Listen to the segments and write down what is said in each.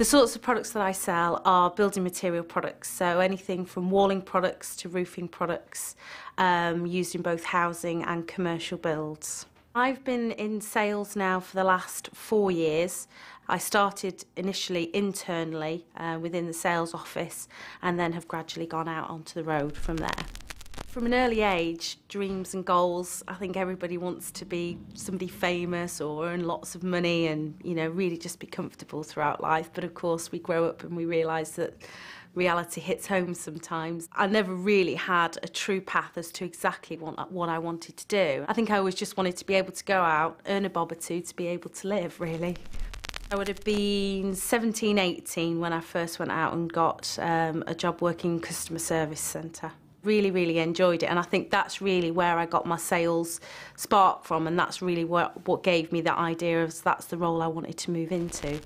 The sorts of products that I sell are building material products, so anything from walling products to roofing products used in both housing and commercial builds. I've been in sales now for the last 4 years. I started initially internally within the sales office and then have gradually gone out onto the road from there. From an early age, dreams and goals, I think everybody wants to be somebody famous or earn lots of money and, you know, really just be comfortable throughout life. But of course we grow up and we realise that reality hits home sometimes. I never really had a true path as to exactly what I wanted to do. I think I always just wanted to be able to go out, earn a bob or two to be able to live, really. I would have been 17, 18 when I first went out and got a job working in customer service centre. Really enjoyed it, and I think that's really where I got my sales spark from, and that's really what gave me the idea of that's the role I wanted to move into.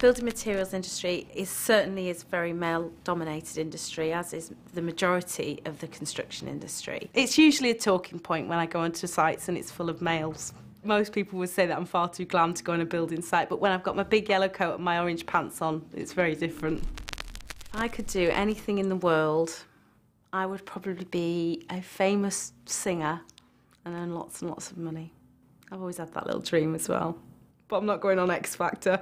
Building materials industry is certainly a very male-dominated industry, as is the majority of the construction industry. It's usually a talking point when I go onto sites and it's full of males. Most people would say that I'm far too glam to go on a building site, but when I've got my big yellow coat and my orange pants on, it's very different. If I could do anything in the world, I would probably be a famous singer and earn lots and lots of money. I've always had that little dream as well. But I'm not going on X Factor.